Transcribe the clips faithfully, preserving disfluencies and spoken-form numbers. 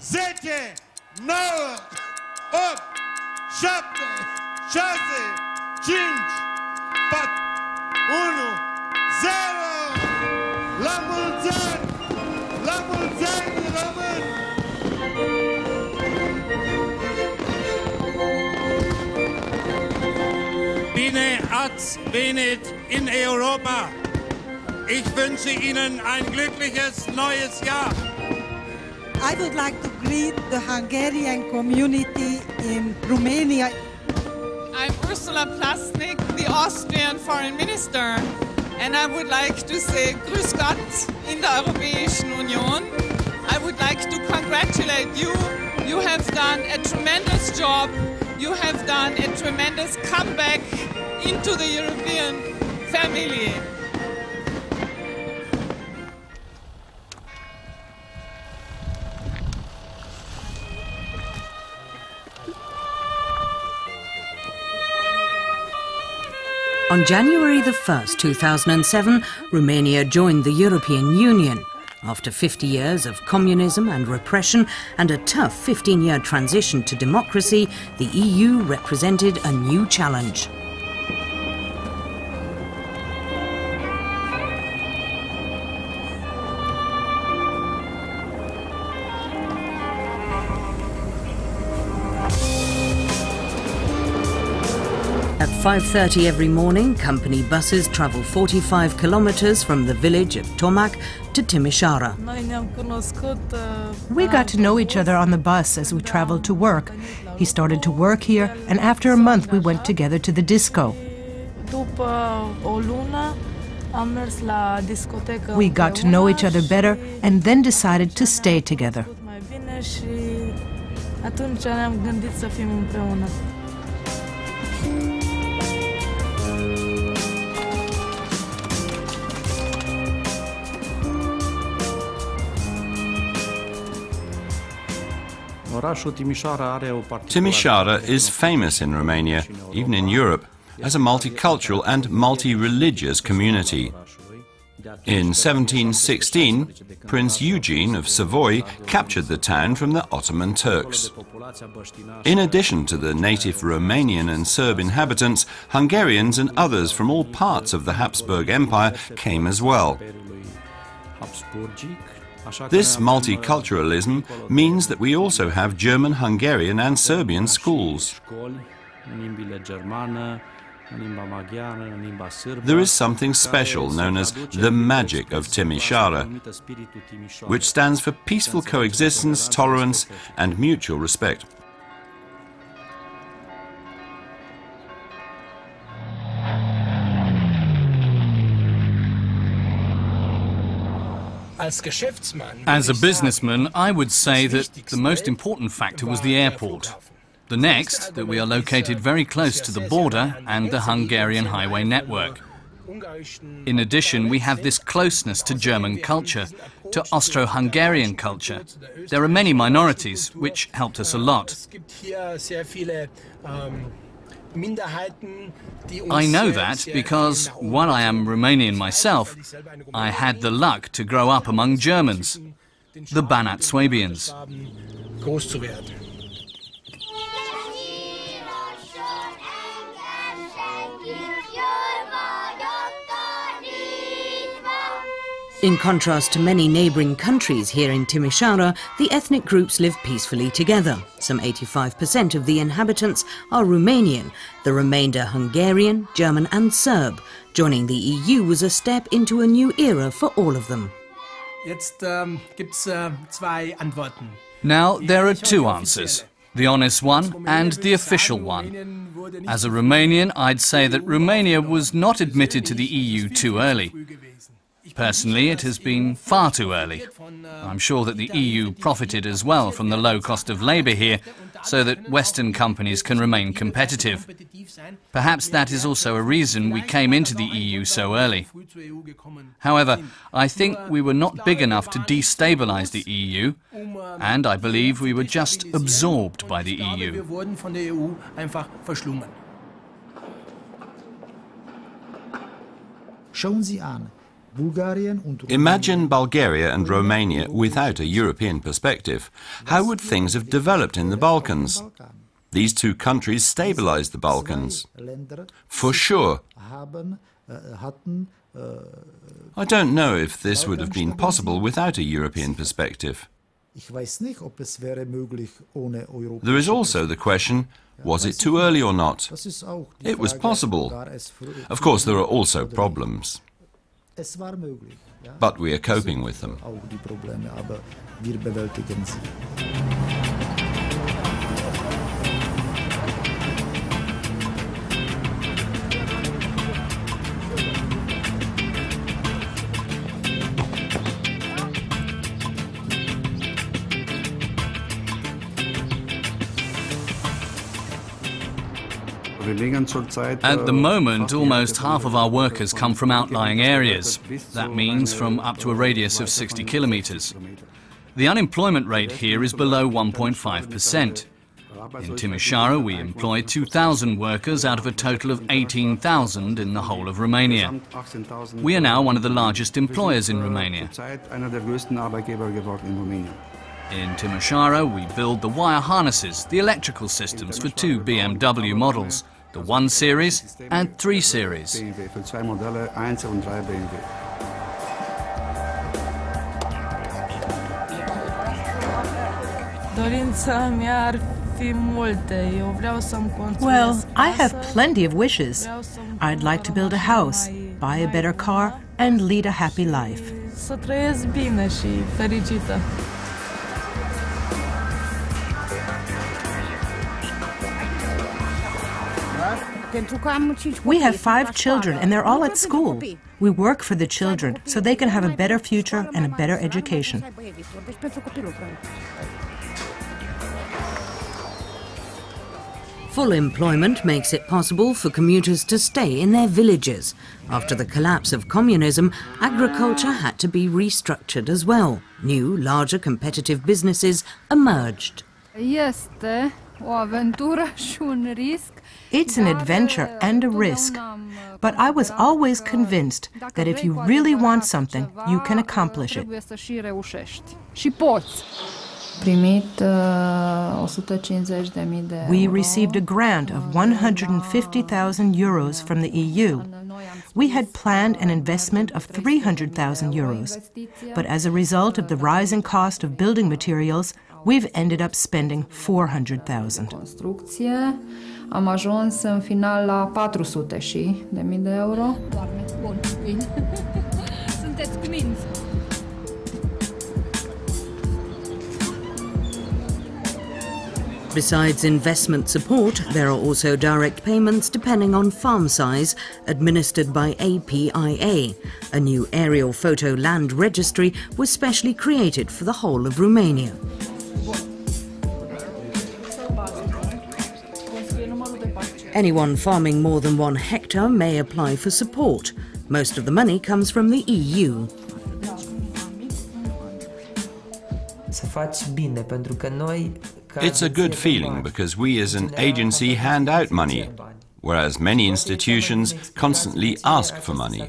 zece, nouă, opt, șapte, șase, cinci, patru, unu, zero. La mulți ani! La mulți ani, români! Bine ați venit în Europa! Ich wünsche Ihnen ein glückliches neues Jahr. I would like to greet the Hungarian community in Romania. I'm Ursula Plassnik, the Austrian Foreign Minister, and I would like to say Grüß Gott in der Europäischen Union. I would like to congratulate you. You have done a tremendous job. You have done a tremendous comeback into the European family. On January the first, two thousand seven, Romania joined the European Union. After fifty years of communism and repression and a tough fifteen-year transition to democracy, the E U represented a new challenge. five thirty every morning, company buses travel forty-five kilometers from the village of Tomac to Timișoara. We got to know each other on the bus as we traveled to work. He started to work here, and after a month we went together to the disco. We got to know each other better and then decided to stay together. Timișoara is famous in Romania, even in Europe, as a multicultural and multi-religious community. In seventeen sixteen, Prince Eugene of Savoy captured the town from the Ottoman Turks. In addition to the native Romanian and Serb inhabitants, Hungarians and others from all parts of the Habsburg Empire came as well. This multiculturalism means that we also have German, Hungarian and Serbian schools. There is something special known as the magic of Timișoara, which stands for peaceful coexistence, tolerance and mutual respect. As a businessman, I would say that the most important factor was the airport. The next, that we are located very close to the border and the Hungarian highway network. In addition, we have this closeness to German culture, to Austro-Hungarian culture. There are many minorities, which helped us a lot. I know that because, while I am Romanian myself, I had the luck to grow up among Germans, the Banat Swabians. In contrast to many neighbouring countries, here in Timișoara, the ethnic groups live peacefully together. Some eighty-five percent of the inhabitants are Romanian, the remainder Hungarian, German and Serb. Joining the E U was a step into a new era for all of them. Now there are two answers, the honest one and the official one. As a Romanian, I'd say that Romania was not admitted to the E U too early. Personally, it has been far too early. I'm sure that the E U profited as well from the low cost of labour here, so that Western companies can remain competitive. Perhaps that is also a reason we came into the E U so early. However, I think we were not big enough to destabilise the E U, and I believe we were just absorbed by the E U. Imagine Bulgaria and Romania without a European perspective. How would things have developed in the Balkans? These two countries stabilized the Balkans. For sure. I don't know if this would have been possible without a European perspective. There is also the question, was it too early or not? It was possible. Of course, there are also problems. But we are coping with them. At the moment, almost half of our workers come from outlying areas. That means from up to a radius of sixty kilometers. The unemployment rate here is below one point five percent. In Timișoara, we employ two thousand workers out of a total of eighteen thousand in the whole of Romania. We are now one of the largest employers in Romania. In Timișoara, we build the wire harnesses, the electrical systems for two B M W models, the one series and three series. Well, I have plenty of wishes. I'd like to build a house, buy a better car, and lead a happy life. We have five children and they're all at school. We work for the children so they can have a better future and a better education. Full employment makes it possible for commuters to stay in their villages. After the collapse of communism, agriculture had to be restructured as well. New, larger competitive businesses emerged. Yes, there. It's an adventure and a risk, but I was always convinced that if you really want something, you can accomplish it. We received a grant of one hundred fifty thousand euros from the E U. We had planned an investment of three hundred thousand euros, but as a result of the rising cost of building materials, we've ended up spending four hundred thousand. Besides investment support, there are also direct payments depending on farm size, administered by A P I A. A new aerial photo land registry was specially created for the whole of Romania. Anyone farming more than one hectare may apply for support. Most of the money comes from the E U. It's a good feeling because we as an agency hand out money, whereas many institutions constantly ask for money.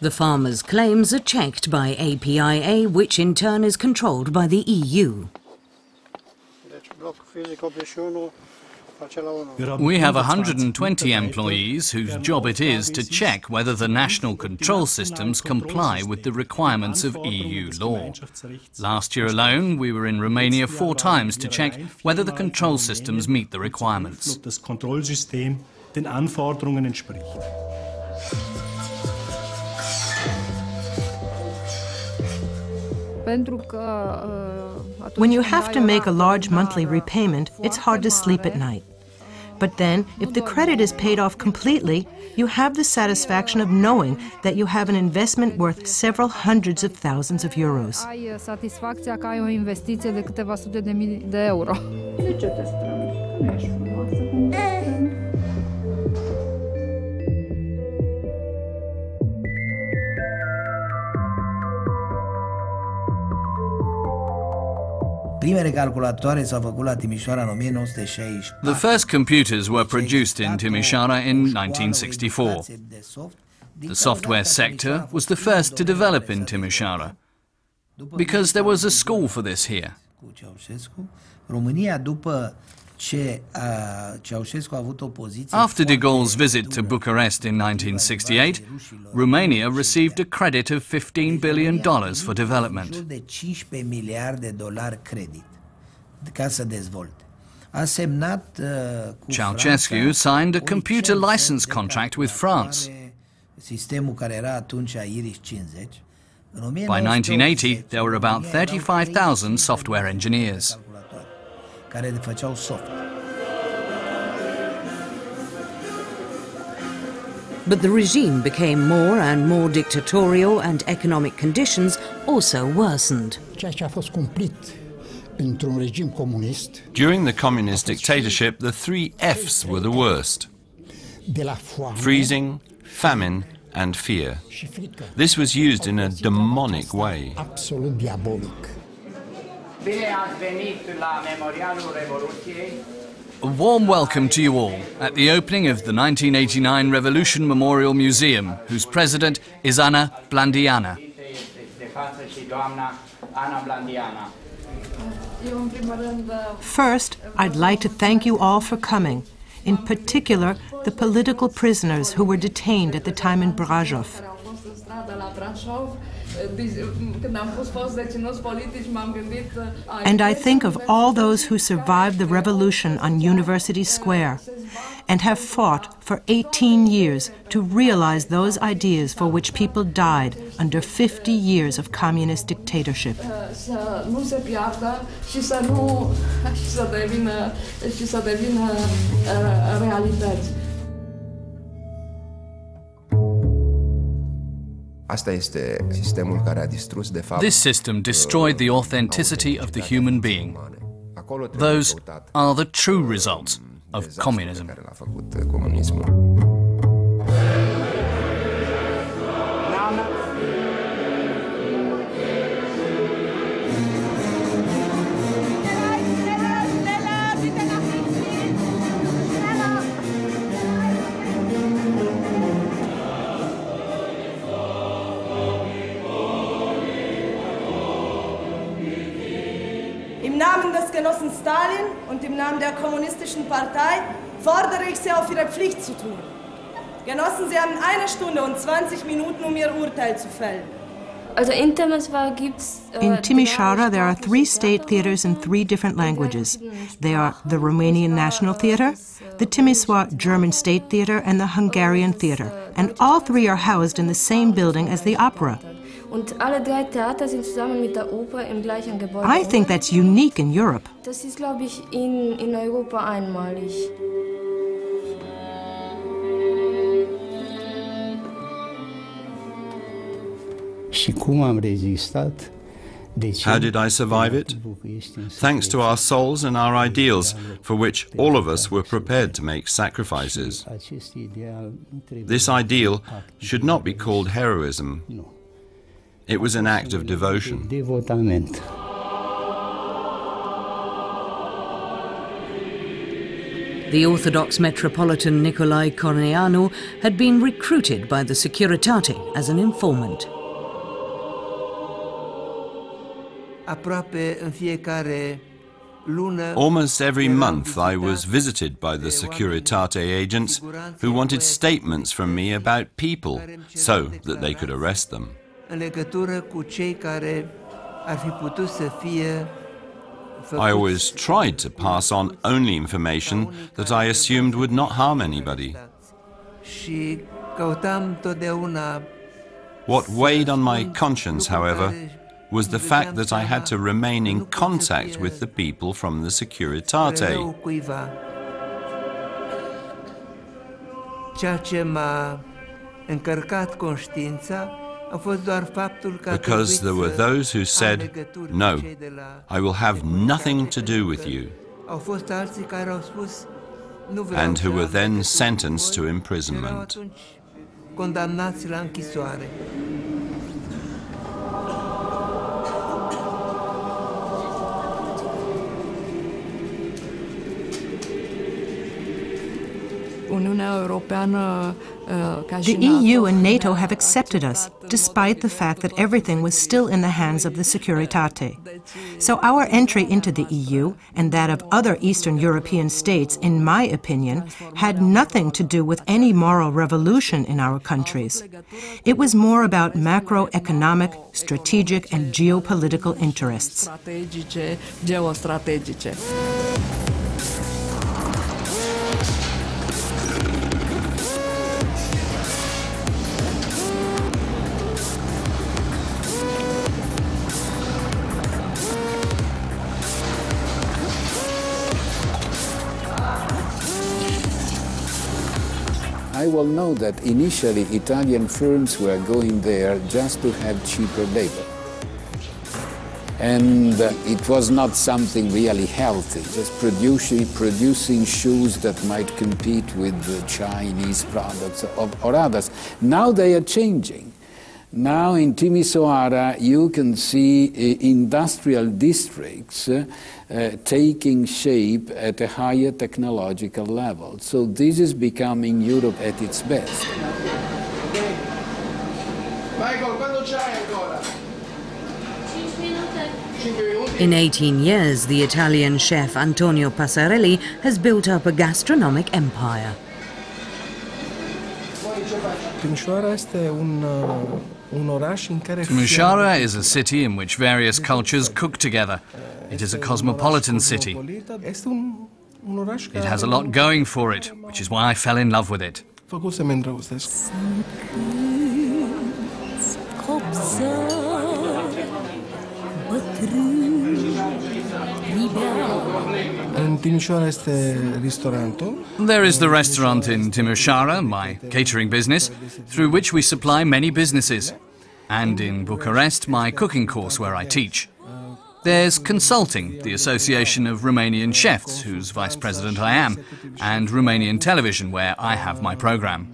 The farmers' claims are checked by A P I A, which in turn is controlled by the E U. We have one hundred twenty employees whose job it is to check whether the national control systems comply with the requirements of E U law. Last year alone, we were in Romania four times to check whether the control systems meet the requirements. When you have to make a large monthly repayment, it's hard to sleep at night. But then, if the credit is paid off completely, you have the satisfaction of knowing that you have an investment worth several hundreds of thousands of euros. Primele calculatoare s-au făcut la Timișoara în o mie nouă sute șaizeci și patru. The first computers were produced in Timișoara in nineteen sixty-four. The software sector was the first to develop in Timișoara because there was a school for this here. After de Gaulle's visit to Bucharest in nineteen sixty-eight, Romania received a credit of fifteen billion dollars for development. Ceaușescu signed a computer license contract with France. By nineteen eighty, there were about thirty-five thousand software engineers. Care făceau soft. But the regime became more and more dictatorial, and economic conditions also worsened. During the communist dictatorship, the three F's were the worst: freezing, famine, and fear. This was used in a demonic way. A warm welcome to you all at the opening of the nineteen eighty-nine Revolution Memorial Museum, whose president is Anna Blandiana. First, I'd like to thank you all for coming, in particular the political prisoners who were detained at the time in Brasov. And I think of all those who survived the revolution on University Square and have fought for eighteen years to realize those ideas for which people died under fifty years of communist dictatorship. This system destroyed the authenticity of the human being. Those are the true results of communism. Genossen Stalin und im Namen der Kommunistischen Partei fordere ich Sie auf, Ihre Pflicht zu tun. Genossen, Sie haben eine Stunde und zwanzig Minuten, um Ihr Urteil zu fällen. In Timișoara, there are three state theaters in three different languages. They are the Romanian National Theater, the Timisoara German State Theater, and the Hungarian Theater. And all three are housed in the same building as the opera. I think that's unique in Europe. How did I survive it? Thanks to our souls and our ideals, for which all of us were prepared to make sacrifices. This ideal should not be called heroism. It was an act of devotion. The Orthodox Metropolitan Nicolai Corneanu had been recruited by the Securitate as an informant. Almost every month I was visited by the Securitate agents who wanted statements from me about people so that they could arrest them. I always tried to pass on only information that I assumed would not harm anybody. What weighed on my conscience, however, was the fact that I had to remain in contact with the people from the Securitate. Because there were those who said, "No, I will have nothing to do with you," and who were then sentenced to imprisonment. The E U and NATO have accepted us, despite the fact that everything was still in the hands of the Securitate. So our entry into the E U, and that of other Eastern European states, in my opinion, had nothing to do with any moral revolution in our countries. It was more about macroeconomic, strategic, and geopolitical interests. You will know that initially Italian firms were going there just to have cheaper labor. And uh, it was not something really healthy, just producing, producing shoes that might compete with the Chinese products or, or others. Now they are changing. Now in Timișoara you can see uh, industrial districts uh, uh, taking shape at a higher technological level. So this is becoming Europe at its best. In eighteen years, the Italian chef Antonio Passarelli has built up a gastronomic empire. Timișoara is a city in which various cultures cook together. It is a cosmopolitan city. It has a lot going for it, which is why I fell in love with it. There is the restaurant in Timișoara, my catering business, through which we supply many businesses. And in Bucharest, my cooking course where I teach. There's Consulting, the Association of Romanian Chefs, whose vice president I am, and Romanian Television, where I have my program.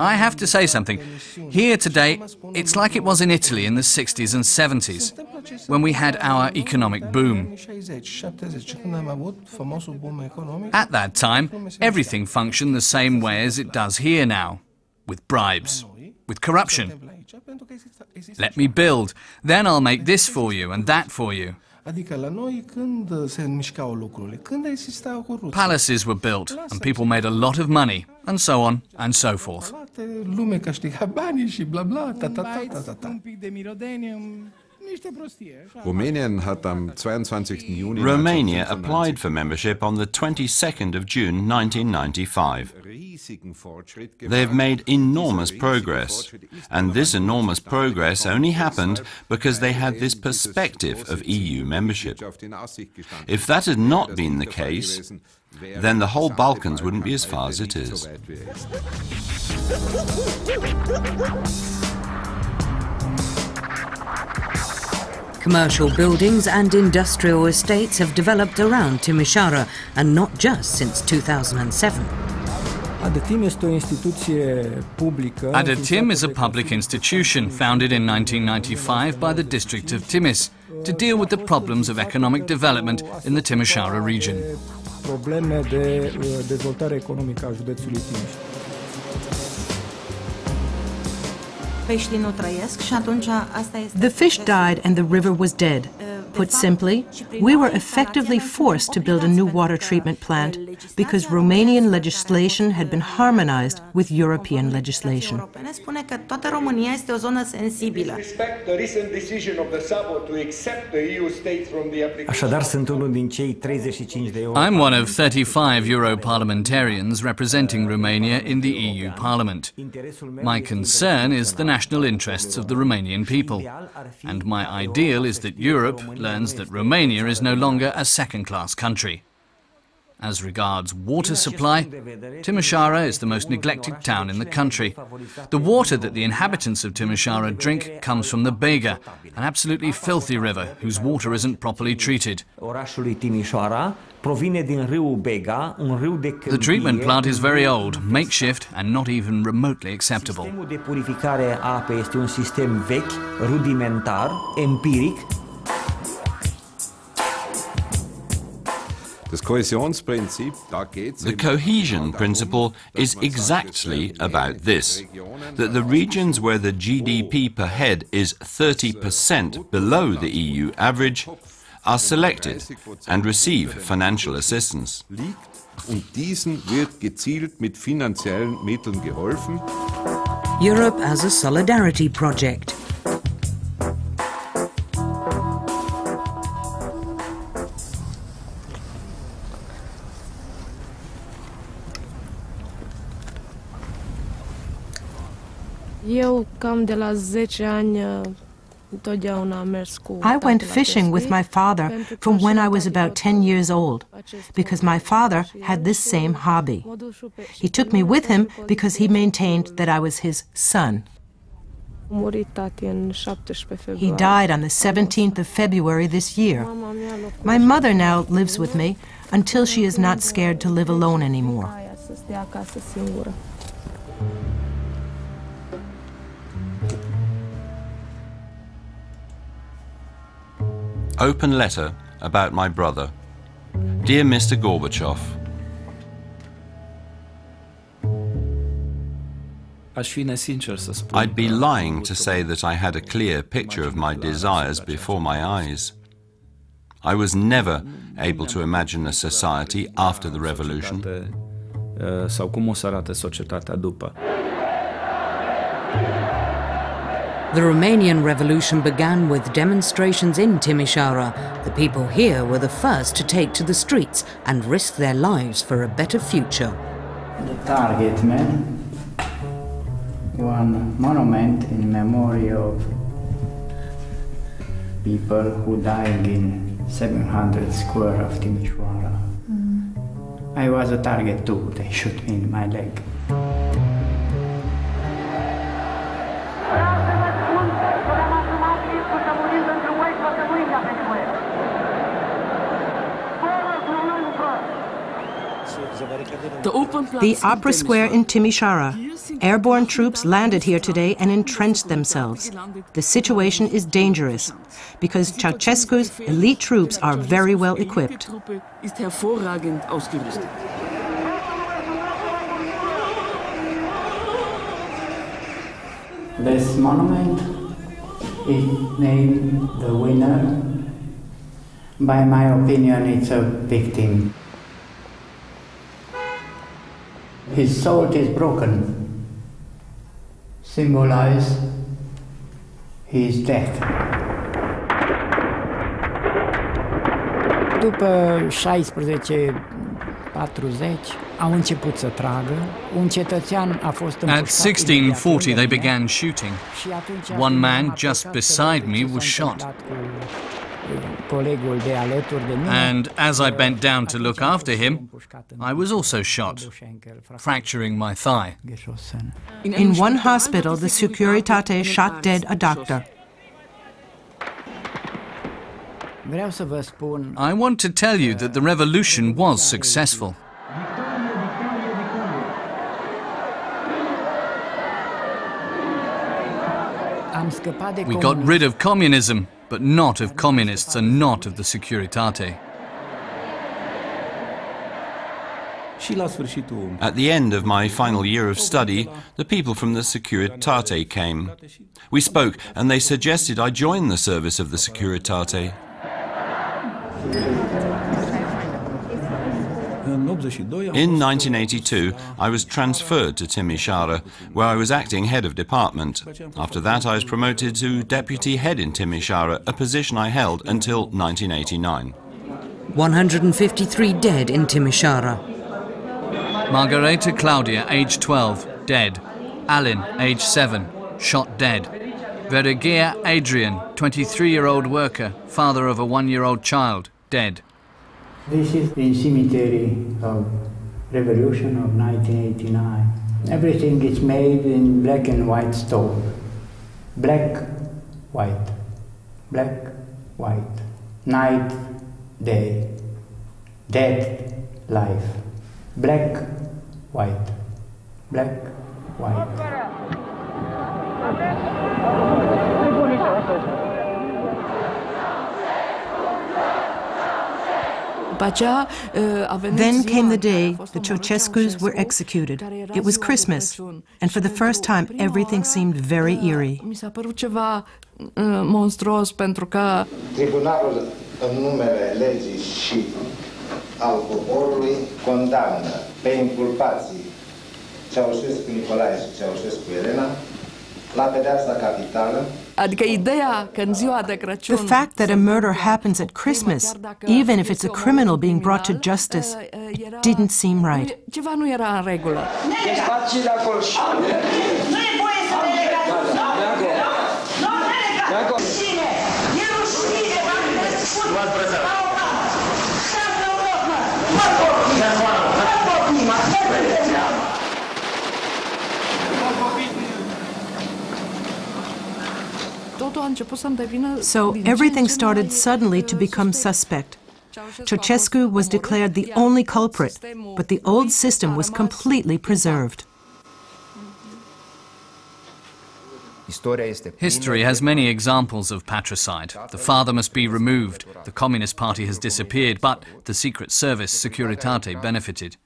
I have to say something. Here today, it's like it was in Italy in the sixties and seventies, when we had our economic boom. At that time, everything functioned the same way as it does here now, with bribes, with corruption. Let me build, then I'll make this for you and that for you. Palaces were built, and people made a lot of money, and so on and so forth. Romania applied for membership on the twenty-second of June nineteen ninety-five. They've made enormous progress, and this enormous progress only happened because they had this perspective of E U membership. If that had not been the case, then the whole Balkans wouldn't be as far as it is. Commercial buildings and industrial estates have developed around Timișoara, and not just since two thousand seven. Adetim is a public institution founded in nineteen ninety-five by the district of Timis to deal with the problems of economic development in the Timișoara region. The fish died and the river was dead. Put simply, we were effectively forced to build a new water treatment plant because Romanian legislation had been harmonized with European legislation. Respect the recent decision of the Sabot to accept the E U states from the application. I'm one of thirty-five Euro parliamentarians representing Romania in the E U Parliament. My concern is the national interests of the Romanian people, and my ideal is that Europe Europe learns that Romania is no longer a second-class country. As regards water supply, Timișoara is the most neglected town in the country. The water that the inhabitants of Timișoara drink comes from the Bega, an absolutely filthy river whose water isn't properly treated. The treatment plant is very old, makeshift, and not even remotely acceptable. The cohesion principle is exactly about this, that the regions where the G D P per head is thirty percent below the E U average are selected and receive financial assistance. Europe as a solidarity project. I went fishing with my father from when I was about ten years old, because my father had this same hobby. He took me with him because he maintained that I was his son. He died on the seventeenth of February this year. My mother now lives with me until she is not scared to live alone anymore. Open letter about my brother. Dear Mister Gorbachev. I'd be lying to say that I had a clear picture of my desires before my eyes. I was never able to imagine a society after the revolution. The Romanian Revolution began with demonstrations in Timișoara. The people here were the first to take to the streets and risk their lives for a better future. The target man, one monument in memory of people who died in seven hundred square of Timișoara. Mm. I was a target too, they shot me in my leg. The Opera Square in Timișoara. Airborne troops landed here today and entrenched themselves. The situation is dangerous because Ceausescu's elite troops are very well equipped. This monument is named the winner. By my opinion, it's a victim. His sword is broken, symbolize his death. După șaisprezece patruzeci, au început să tragă. Un cetățean a fost împușcat. At sixteen forty, they began shooting. One man just beside me was shot. And as I bent down to look after him, I was also shot, fracturing my thigh. In one hospital, the Securitate shot dead a doctor. I want to tell you that the revolution was successful. We got rid of communism, but not of communists and not of the Securitate. At the end of my final year of study, the people from the Securitate came. We spoke and they suggested I join the service of the Securitate. In nineteen eighty-two, I was transferred to Timișoara, where I was acting head of department. After that, I was promoted to deputy head in Timișoara, a position I held until nineteen eighty-nine. one hundred fifty-three dead in Timișoara. Margareta Claudia, age twelve, dead. Alin, age seven, shot dead. Verigia Adrian, twenty-three-year-old worker, father of a one-year-old child, dead. This is the cemetery of revolution of nineteen eighty-nine. Everything is made in black and white stone. Black, white, black, white. Night, day, death, life. Black, white, black, white. Then came the day the Ceausescus were executed. It was Christmas, and for the first time everything seemed very eerie. Tribunalul, în numele legii și al poporului, condamnă pe inculpații Ceaușescu Nicolae și Ceaușescu Elena la pedeapsa capitală. The fact that a murder happens at Christmas, even if it's a criminal being brought to justice, it didn't seem right. So everything started suddenly to become suspect. Ceausescu was declared the only culprit, but the old system was completely preserved. History has many examples of patricide. The father must be removed, the Communist Party has disappeared, but the Secret Service, Securitate, benefited.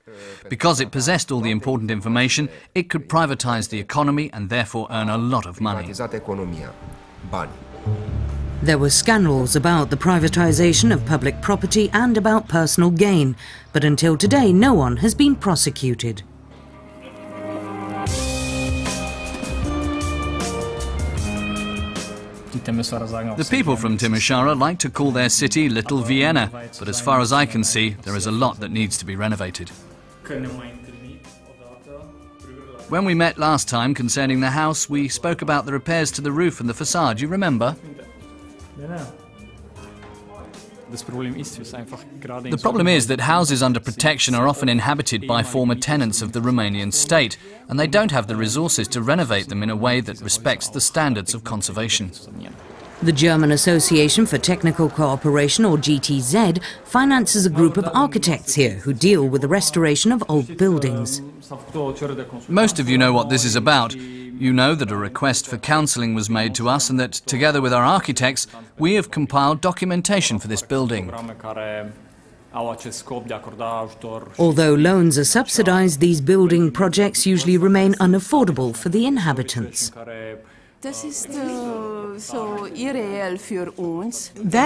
Because it possessed all the important information, it could privatize the economy and therefore earn a lot of money. There were scandals about the privatization of public property and about personal gain, but until today no one has been prosecuted. The people from Timișoara like to call their city Little Vienna, but as far as I can see, there is a lot that needs to be renovated. When we met last time concerning the house, we spoke about the repairs to the roof and the facade, you remember? The problem is that houses under protection are often inhabited by former tenants of the Romanian state, and they don't have the resources to renovate them in a way that respects the standards of conservation. The German Association for Technical Cooperation, or G T Z, finances a group of architects here who deal with the restoration of old buildings. Most of you know what this is about. You know that a request for counselling was made to us and that, together with our architects, we have compiled documentation for this building. Although loans are subsidised, these building projects usually remain unaffordable for the inhabitants. That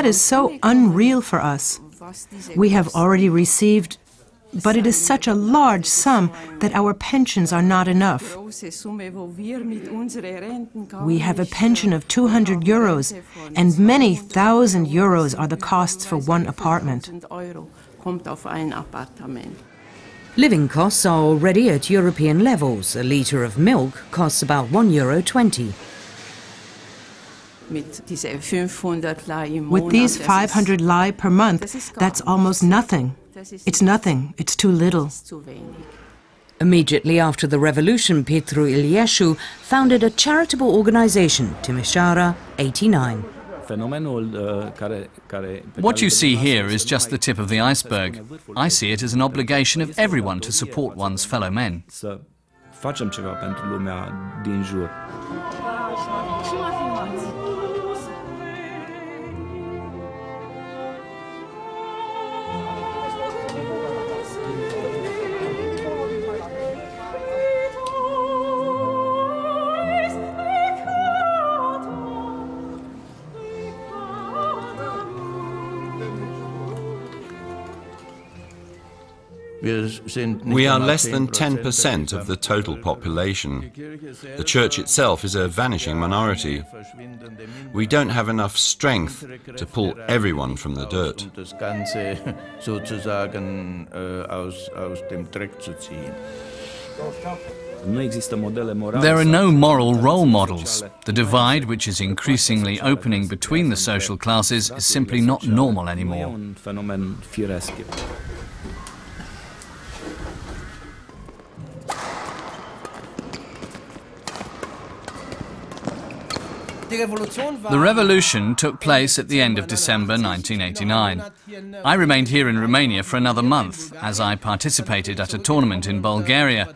is so unreal for us. We have already received, but it is such a large sum that our pensions are not enough. We have a pension of two hundred euros, and many thousand euros are the costs for one apartment. Living costs are already at European levels. A litre of milk costs about one euro twenty. With these five hundred lei per month, that's almost nothing. It's nothing, it's too little. Immediately after the revolution, Petru Iliescu founded a charitable organization, Timishara eighty-nine. What you see here is just the tip of the iceberg. I see it as an obligation of everyone to support one's fellow men. We are less than ten percent of the total population. The church itself is a vanishing minority. We don't have enough strength to pull everyone from the dirt. There are no moral role models. The divide, which is increasingly opening between the social classes, is simply not normal anymore. The revolution took place at the end of December nineteen eighty-nine. I remained here in Romania for another month, as I participated at a tournament in Bulgaria.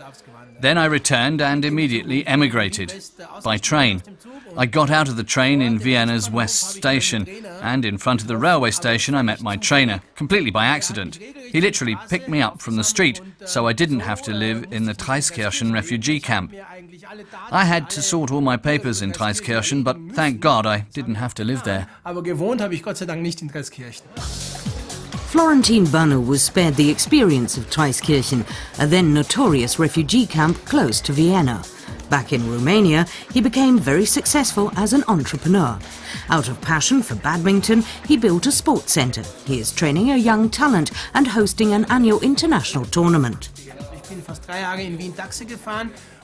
Then I returned and immediately emigrated, by train. I got out of the train in Vienna's West Station, and in front of the railway station I met my trainer, completely by accident. He literally picked me up from the street, so I didn't have to live in the Treiskirchen refugee camp. I had to sort all my papers in Treiskirchen, but thank God I didn't have to live there. Florentine Bernow was spared the experience of Treiskirchen, a then notorious refugee camp close to Vienna. Back in Romania, he became very successful as an entrepreneur. Out of passion for badminton, he built a sports centre. He is training a young talent and hosting an annual international tournament.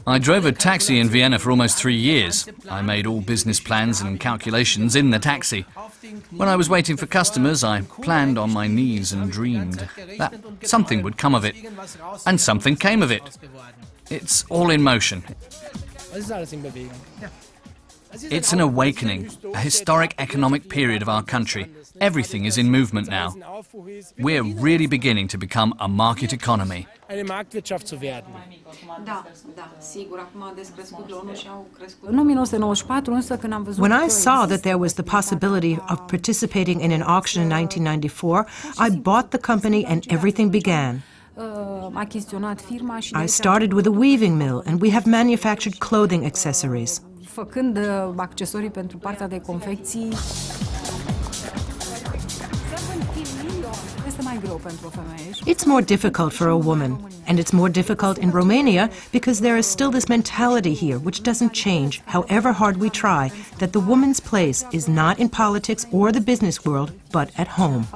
I drove a taxi in Vienna for almost three years. I made all business plans and calculations in the taxi. When I was waiting for customers, I planned on my knees and dreamed that something would come of it. And something came of it. It's all in motion. It's an awakening, a historic economic period of our country. Everything is in movement now. We're really beginning to become a market economy. When I saw that there was the possibility of participating in an auction in nineteen ninety-four, I bought the company and everything began. I started with a weaving mill, and we have manufactured clothing accessories. It's more difficult for a woman, and it's more difficult in Romania because there is still this mentality here, which doesn't change, however hard we try, that the woman's place is not in politics or the business world, but at home.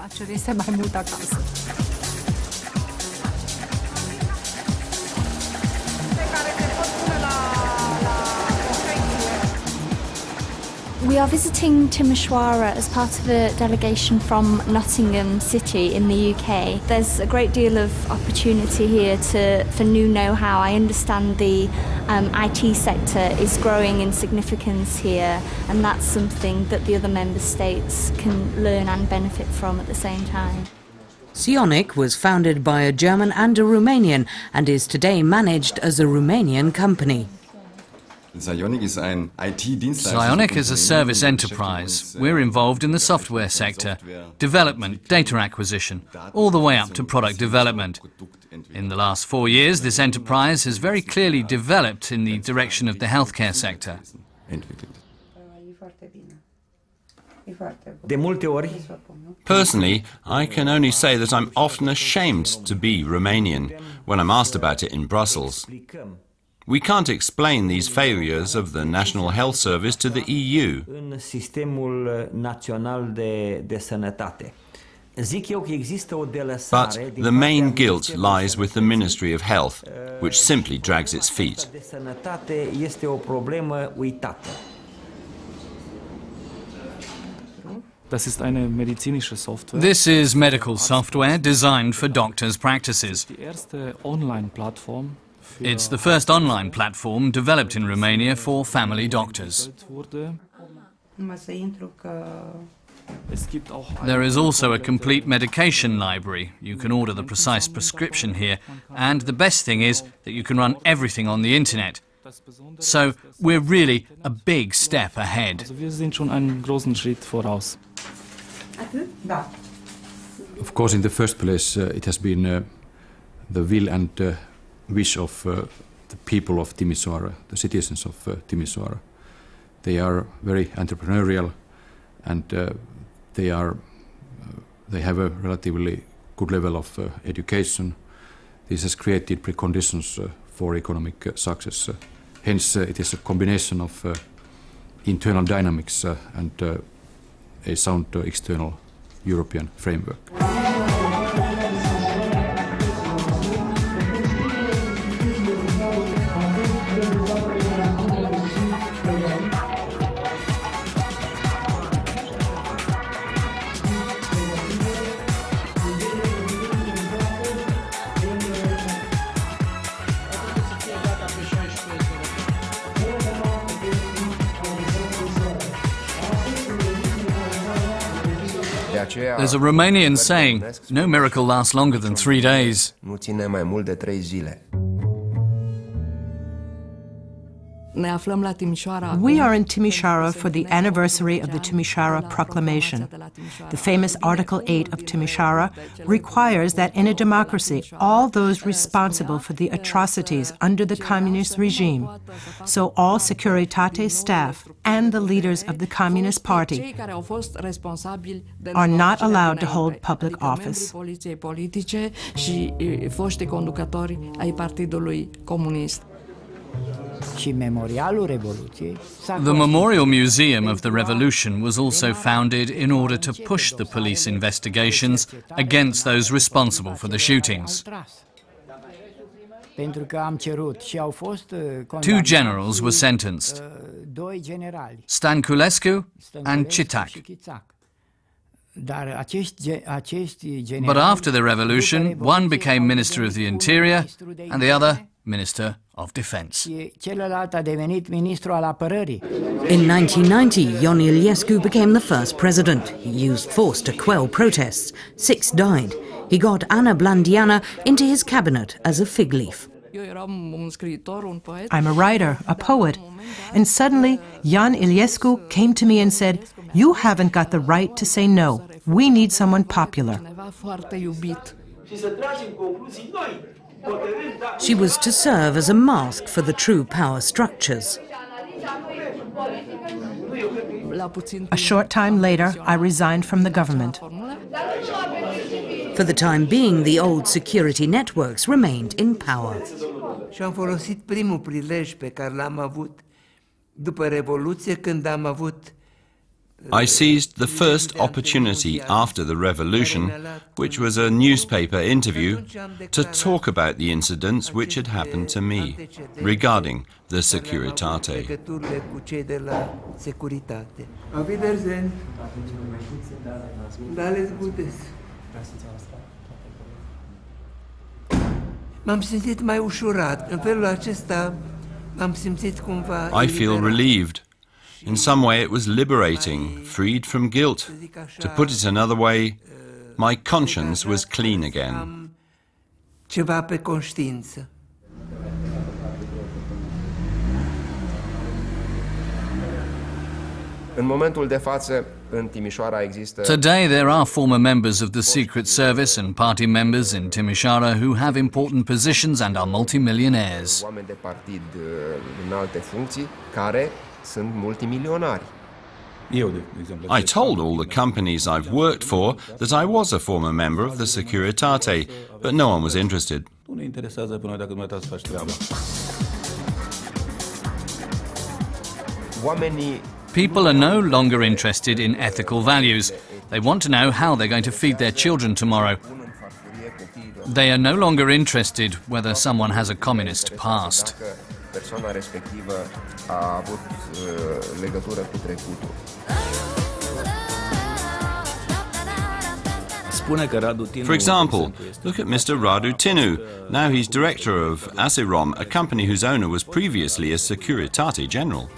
We are visiting Timișoara as part of a delegation from Nottingham City in the U K. There's a great deal of opportunity here to, for new know-how. I understand the um, I T sector is growing in significance here, and that's something that the other member states can learn and benefit from at the same time. Sionic was founded by a German and a Romanian and is today managed as a Romanian company. Zionic is a service enterprise. We're involved in the software sector, development, data acquisition, all the way up to product development. In the last four years, this enterprise has very clearly developed in the direction of the healthcare sector. Personally, I can only say that I'm often ashamed to be Romanian when I'm asked about it in Brussels. We can't explain these failures of the National Health Service to the E U. But the main guilt lies with the Ministry of Health, which simply drags its feet. This is medical software designed for doctors' practices. It's the first online platform developed in Romania for family doctors. There is also a complete medication library. You can order the precise prescription here, and the best thing is that you can run everything on the internet. So we're really a big step ahead. Of course, in the first place, uh, it has been uh, the will and uh, wish of uh, the people of Timișoara, the citizens of uh, Timișoara. They are very entrepreneurial, and uh, they are uh, they have a relatively good level of uh, education. This has created preconditions uh, for economic uh, success. Uh, hence, uh, it is a combination of uh, internal dynamics uh, and uh, a sound uh, external European framework. There's a Romanian saying, no miracle lasts longer than three days. We are in Timișoara for the anniversary of the Timișoara Proclamation. The famous Article eight of Timișoara requires that in a democracy all those responsible for the atrocities under the communist regime, so all Securitate staff and the leaders of the Communist Party, are not allowed to hold public office. The Memorial Museum of the Revolution was also founded in order to push the police investigations against those responsible for the shootings. Two generals were sentenced, Stankulescu and Chitak. But after the revolution, one became Minister of the Interior and the other Minister of Defense. In nineteen ninety, Ion Iliescu became the first president. He used force to quell protests. Six died. He got Anna Blandiana into his cabinet as a fig leaf. I'm a writer, a poet. And suddenly, Ion Iliescu came to me and said, "You haven't got the right to say no. We need someone popular." She was to serve as a mask for the true power structures. A short time later, I resigned from the government. For the time being, the old security networks remained in power. Și-am folosit primul prilej pe care l-am avut după Revoluție, când am avut I seized the first opportunity after the revolution, which was a newspaper interview, to talk about the incidents which had happened to me regarding the Securitate. I feel relieved. In some way it was liberating, freed from guilt. To put it another way, my conscience was clean again. Today there are former members of the Secret Service and party members in Timișoara who have important positions and are multimillionaires. I told all the companies I've worked for that I was a former member of the Securitate, but no one was interested. People are no longer interested in ethical values. They want to know how they're going to feed their children tomorrow. They are no longer interested whether someone has a communist past. For example, look at Mister Radu Tinu. Now he's director of AsiRom, a company whose owner was previously a Securitate general.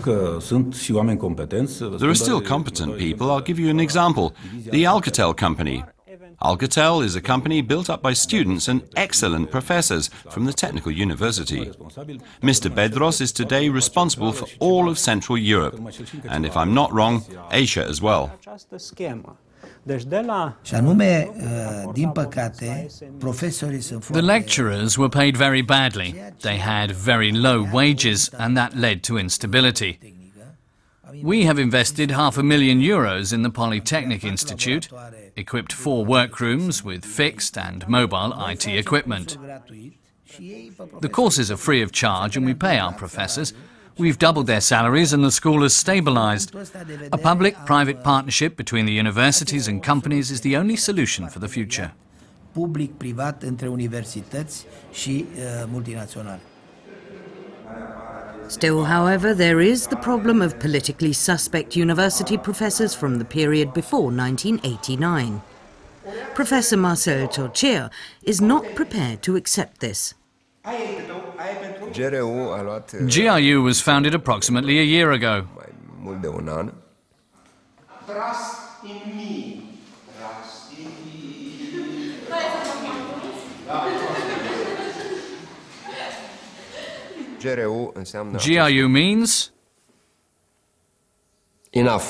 There are still competent people. I'll give you an example. The Alcatel company. Alcatel is a company built up by students and excellent professors from the Technical University. Mister Bedros is today responsible for all of Central Europe, and if I'm not wrong, Asia as well. The lecturers were paid very badly. They had very low wages, and that led to instability. We have invested half a million euros in the Polytechnic Institute, equipped four workrooms with fixed and mobile I T equipment. The courses are free of charge and we pay our professors. We've doubled their salaries and the school has stabilized. A public-private partnership between the universities and companies is the only solution for the future. Public-privat între universități și multinaționale. Still, however, there is the problem of politically suspect university professors from the period before nineteen eighty-nine. Professor Marcel Torchia is not prepared to accept this. G R U was founded approximately a year ago. G R U înseamnă... G R U means... Enough.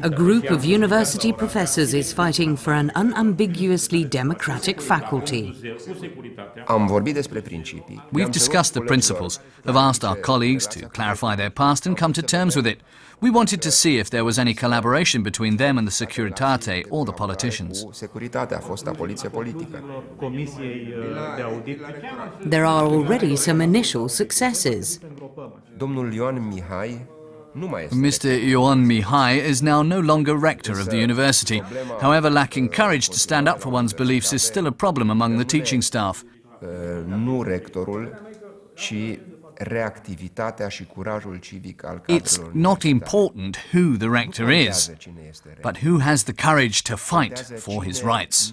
A group of university professors is fighting for an unambiguously democratic faculty. We've discussed the principles, have asked our colleagues to clarify their past and come to terms with it. We wanted to see if there was any collaboration between them and the Securitate or the politicians. There are already some initial successes. Mister Ioan Mihai is now no longer rector of the university. However, lacking courage to stand up for one's beliefs is still a problem among the teaching staff. It's not important who the rector is, but who has the courage to fight for his rights.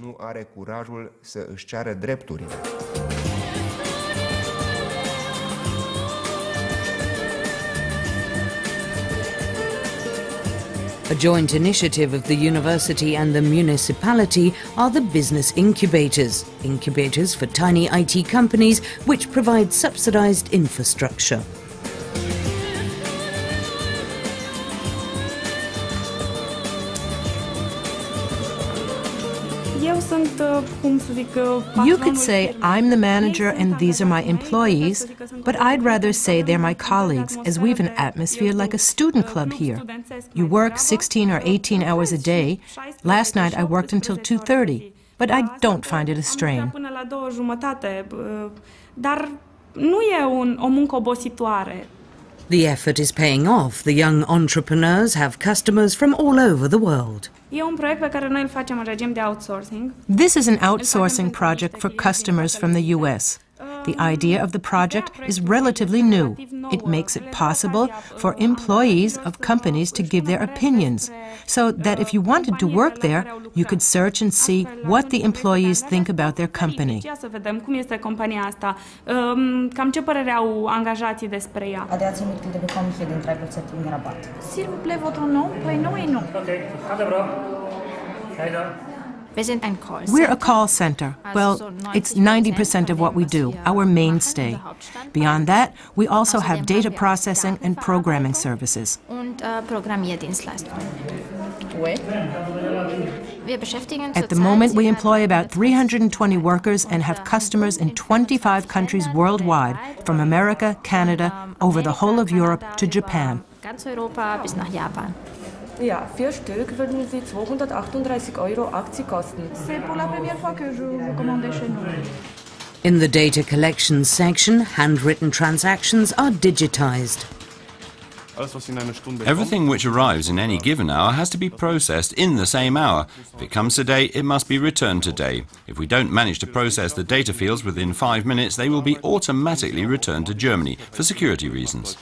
A joint initiative of the university and the municipality are the business incubators, incubators for tiny I T companies which provide subsidized infrastructure. You could say, I'm the manager and these are my employees, but I'd rather say they're my colleagues, as we've an atmosphere like a student club here. You work sixteen or eighteen hours a day. Last night I worked until two thirty, but I don't find it a strain. The effort is paying off. The young entrepreneurs have customers from all over the world. This is an outsourcing project for customers from the U S. The idea of the project is relatively new. It makes it possible for employees of companies to give their opinions, so that if you wanted to work there, you could search and see what the employees think about their company. We're a call center. Well, it's ninety percent of what we do, our mainstay. Beyond that, we also have data processing and programming services. At the moment, we employ about three hundred twenty workers and have customers in twenty-five countries worldwide, from America, Canada, over the whole of Europe to Japan. Ja, vier Stück würden Sie zweihundertachtunddreißig Euro Aktie kosten. C'est pour la première fois que je vous commande chez nous. In the data collection section, handwritten transactions are digitized. Everything which arrives in any given hour has to be processed in the same hour. If it comes today, it must be returned today. If we don't manage to process the data fields within five minutes, they will be automatically returned to Germany for security reasons.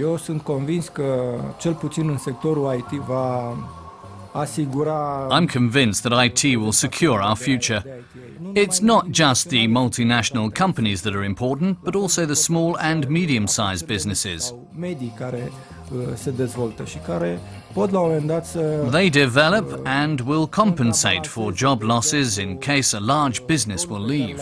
Eu sunt convins că cel puțin în sectorul I T va asigura. I'm convinced that I T will secure our future. It's not just the multinational companies that are important, but also the small and medium-sized businesses. They develop and will compensate for job losses in case a large business will leave.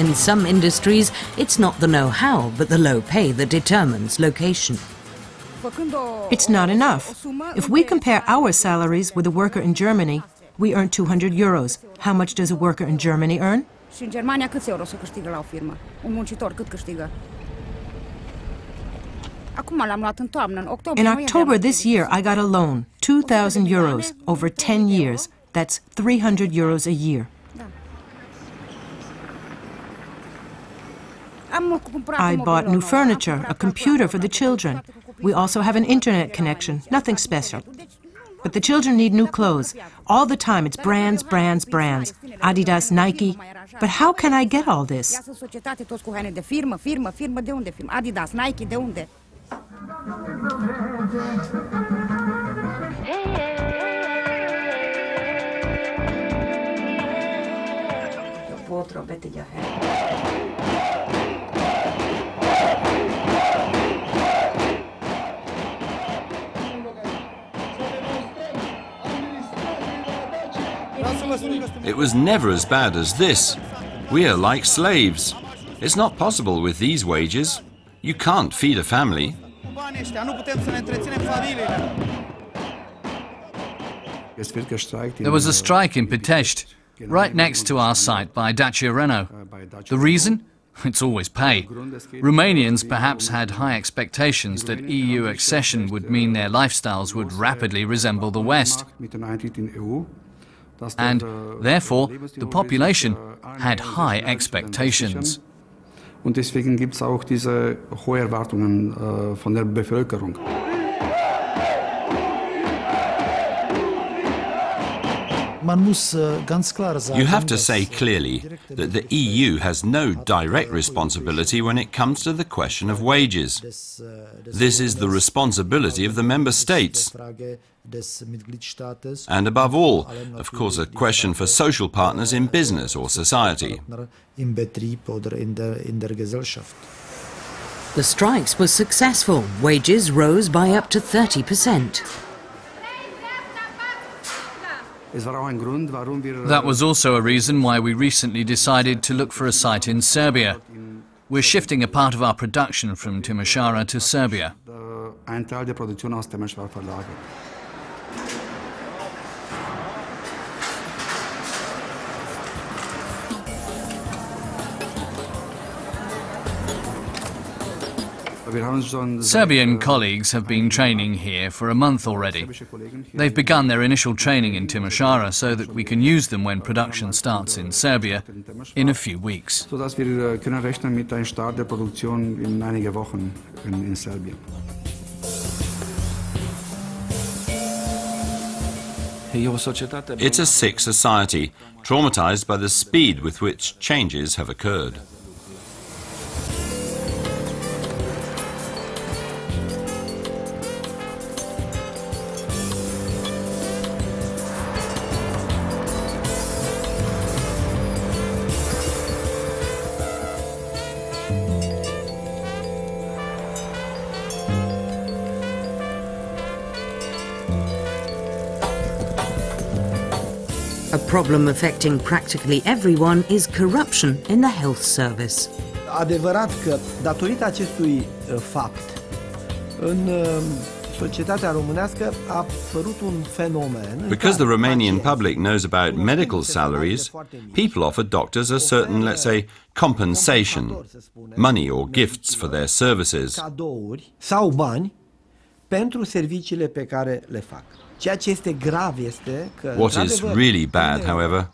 In some industries, it's not the know-how, but the low pay that determines location. It's not enough. If we compare our salaries with a worker in Germany, we earn two hundred euros. How much does a worker in Germany earn? In October this year, I got a loan, two thousand euros, over ten years. That's three hundred euros a year. I bought new furniture, a computer for the children. We also have an internet connection, nothing special. But the children need new clothes. All the time it's brands, brands, brands. Adidas, Nike. But how can I get all this? Adidas, Nike, de unde? It was never as bad as this. We are like slaves. It's not possible with these wages. You can't feed a family. There was a strike in Pitești, right next to our site by Dacia Renault. The reason? It's always pay. Romanians perhaps had high expectations that E U accession would mean their lifestyles would rapidly resemble the West. And, therefore, the population had high expectations. Und deswegen gibt's auch diese hohe Erwartungen von der Bevölkerung. You have to say clearly that the E U has no direct responsibility when it comes to the question of wages. This is the responsibility of the member states. And above all, of course, a question for social partners in business or society. The strikes were successful. Wages rose by up to thirty percent. That was also a reason why we recently decided to look for a site in Serbia. We're shifting a part of our production from Timișoara to Serbia. Serbian colleagues have been training here for a month already. They've begun their initial training in Timișoara so that we can use them when production starts in Serbia in a few weeks. It's a sick society, traumatized by the speed with which changes have occurred. A problem affecting practically everyone is corruption in the health service. Adevărat că datorită acestui fapt în societatea românească a apărut un fenomen. Because the Romanian public knows about medical salaries, people offer doctors a certain, let's say, compensation, money or gifts for their services. Cadouri sau bani pentru serviciile pe care le fac. What is really bad, however,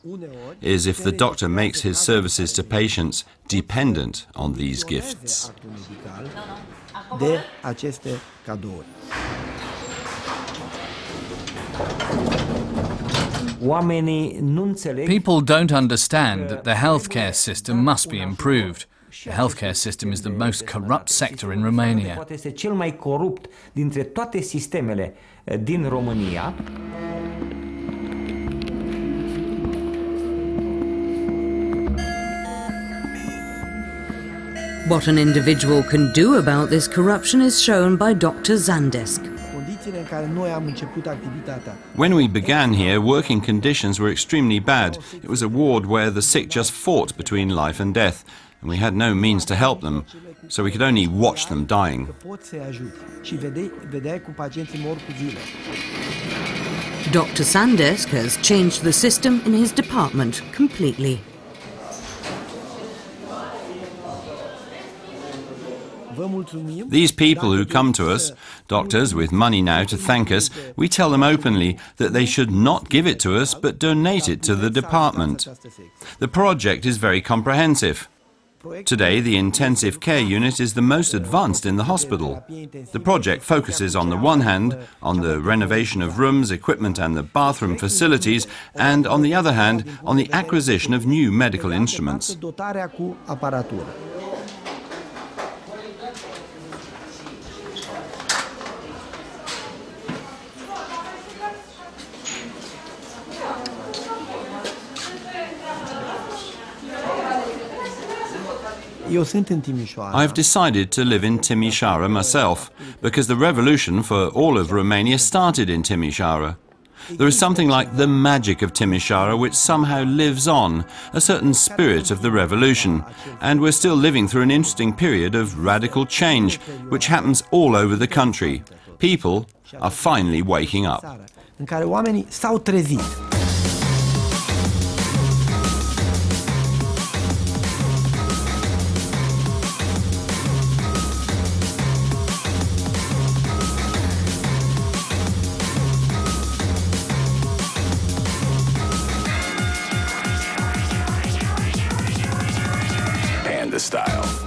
is if the doctor makes his services to patients dependent on these gifts. People don't understand that the healthcare system must be improved. The healthcare system is the most corrupt sector in Romania. What an individual can do about this corruption is shown by Doctor Zandescu. When we began here, working conditions were extremely bad. It was a ward where the sick just fought between life and death. And we had no means to help them, so we could only watch them dying. Doctor Sanders has changed the system in his department completely. These people who come to us, doctors with money now to thank us, we tell them openly that they should not give it to us but donate it to the department. The project is very comprehensive. Today, the intensive care unit is the most advanced in the hospital. The project focuses, on the one hand, on the renovation of rooms, equipment and the bathroom facilities, and, on the other hand, on the acquisition of new medical instruments. I've decided to live in Timișoara myself, because the revolution for all of Romania started in Timișoara. There is something like the magic of Timișoara which somehow lives on, a certain spirit of the revolution, and we're still living through an interesting period of radical change, which happens all over the country. People are finally waking up. Style.